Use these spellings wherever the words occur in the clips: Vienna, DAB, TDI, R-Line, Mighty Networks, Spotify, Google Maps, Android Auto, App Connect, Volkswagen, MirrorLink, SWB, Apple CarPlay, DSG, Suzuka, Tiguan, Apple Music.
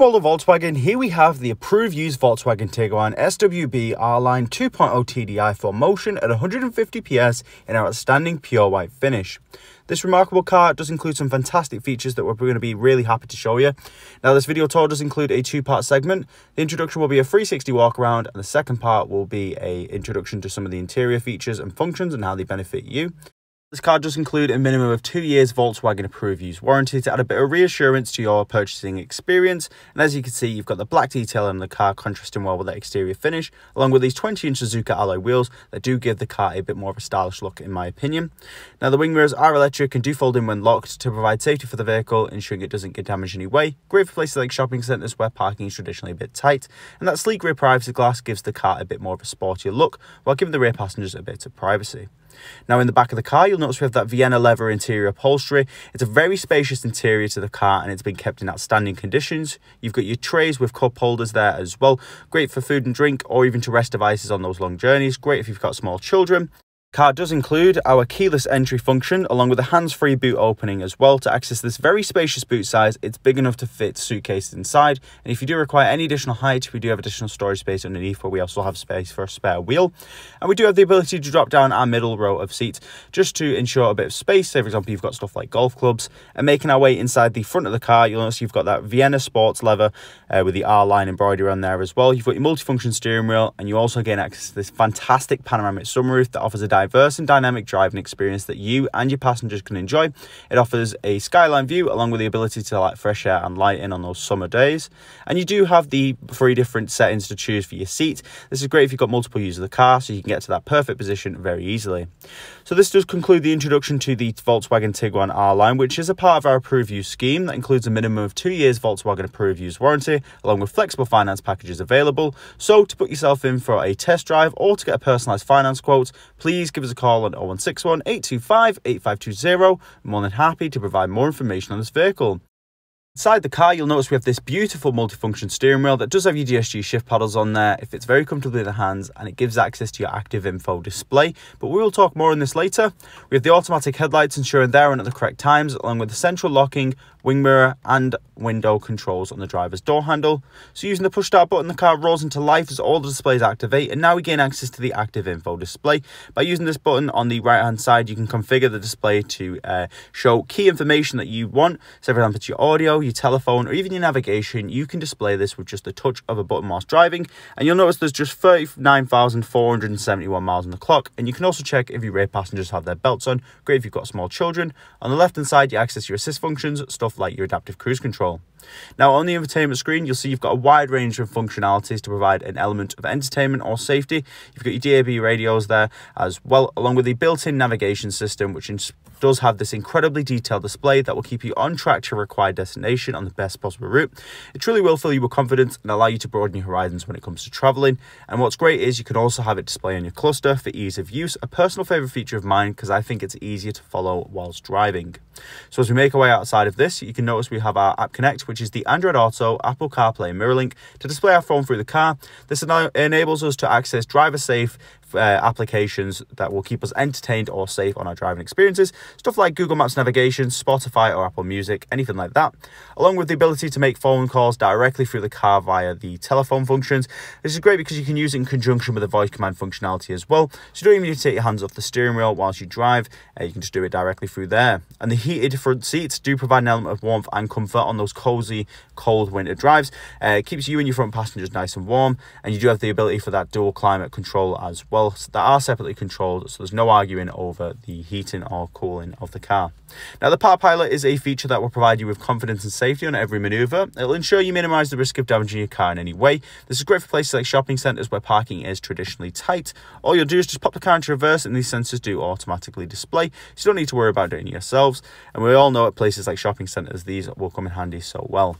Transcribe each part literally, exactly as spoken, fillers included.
Model Volkswagen, here we have the approved used Volkswagen Tiguan S W B R-Line two point oh T D I full motion at one hundred fifty P S in our outstanding pure white finish. This remarkable car does include some fantastic features that we're going to be really happy to show you. Now, this video tour does include a two-part segment. The introduction will be a three sixty walk around, and the second part will be an introduction to some of the interior features and functions and how they benefit you. This car does include a minimum of two years Volkswagen approved use warranty to add a bit of reassurance to your purchasing experience. And as you can see, you've got the black detail in the car contrasting well with that exterior finish, along with these twenty inch Suzuka alloy wheels that do give the car a bit more of a stylish look in my opinion. Now, the wing mirrors are electric and do fold in when locked to provide safety for the vehicle, ensuring it doesn't get damaged in any way. Great for places like shopping centres where parking is traditionally a bit tight. And that sleek rear privacy glass gives the car a bit more of a sportier look, while giving the rear passengers a bit of privacy. Now, in the back of the car, you'll notice we have that Vienna leather interior upholstery. It's a very spacious interior to the car, and it's been kept in outstanding conditions. You've got your trays with cup holders there as well. Great for food and drink, or even to rest devices on those long journeys. Great if you've got small children. The car does include our keyless entry function, along with a hands-free boot opening as well. To access this very spacious boot size, it's big enough to fit suitcases inside, and if you do require any additional height, we do have additional storage space underneath, where we also have space for a spare wheel. And we do have the ability to drop down our middle row of seats just to ensure a bit of space. Say, for example, you've got stuff like golf clubs. And making our way inside the front of the car, you'll notice you've got that Vienna sports leather uh, with the R-Line embroidery on there as well. You've got your multifunction steering wheel, and you also gain access to this fantastic panoramic sunroof that offers a diverse diverse and dynamic driving experience that you and your passengers can enjoy. It offers a skyline view, along with the ability to let fresh air and light in on those summer days. And you do have the three different settings to choose for your seat. This is great if you've got multiple users of the car, so you can get to that perfect position very easily. So this does conclude the introduction to the Volkswagen Tiguan R-Line, which is a part of our approved use scheme that includes a minimum of two years Volkswagen approved use warranty, along with flexible finance packages available. So to put yourself in for a test drive or to get a personalised finance quote, please give us a call on oh one six one, eight two five, eight five two zero. I'm more than happy to provide more information on this vehicle. Inside the car, you'll notice we have this beautiful multifunction steering wheel that does have your D S G shift paddles on there. It fits very comfortably in the hands, and it gives access to your active info display, but we will talk more on this later. We have the automatic headlights ensuring they're on at the correct times, along with the central locking, wing mirror and window controls on the driver's door handle. So using the push start button, the car rolls into life as all the displays activate, and now we gain access to the active info display. By using this button on the right hand side, you can configure the display to uh, show key information that you want. So for example, it's your audio, your telephone, or even your navigation. You can display this with just the touch of a button whilst driving, and you'll notice there's just thirty-nine thousand four hundred seventy-one miles on the clock. And you can also check if your rear passengers have their belts on. Great if you've got small children. On the left hand side, you access your assist functions, stuff like your adaptive cruise control. Now, on the infotainment screen, you'll see you've got a wide range of functionalities to provide an element of entertainment or safety. You've got your D A B radios there as well, along with the built-in navigation system, which does have this incredibly detailed display that will keep you on track to your required destination on the best possible route. It truly will fill you with confidence and allow you to broaden your horizons when it comes to traveling. And what's great is you can also have it display on your cluster for ease of use, a personal favorite feature of mine because I think it's easier to follow whilst driving. So as we make our way outside of this, you can notice we have our App Connect, which is the Android Auto, Apple CarPlay, MirrorLink to display our phone through the car. This en enables us to access driver-safe uh, applications that will keep us entertained or safe on our driving experiences. Stuff like Google Maps navigation, Spotify or Apple Music, anything like that. Along with the ability to make phone calls directly through the car via the telephone functions. This is great because you can use it in conjunction with the voice command functionality as well. So you don't even need to take your hands off the steering wheel whilst you drive. Uh, you can just do it directly through there. And the heated front seats do provide an element of warmth and comfort on those cozy, cold winter drives. Uh, it keeps you and your front passengers nice and warm, and you do have the ability for that dual climate control as well, so that are separately controlled, so there's no arguing over the heating or cooling of the car. Now, the Power Pilot is a feature that will provide you with confidence and safety on every maneuver. It'll ensure you minimize the risk of damaging your car in any way. This is great for places like shopping centers where parking is traditionally tight. All you'll do is just pop the car into reverse, and these sensors do automatically display, so you don't need to worry about doing it yourselves. And we all know at places like shopping centres, these will come in handy so well.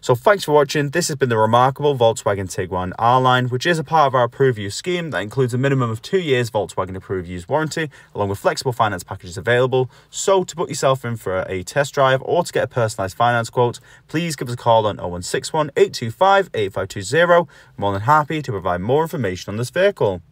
So thanks for watching. This has been the remarkable Volkswagen Tiguan R-Line, which is a part of our approved use scheme that includes a minimum of two years Volkswagen approved use warranty, along with flexible finance packages available. So to put yourself in for a test drive or to get a personalised finance quote, please give us a call on oh one six one, eight two five, eight five two zero. I'm more than happy to provide more information on this vehicle.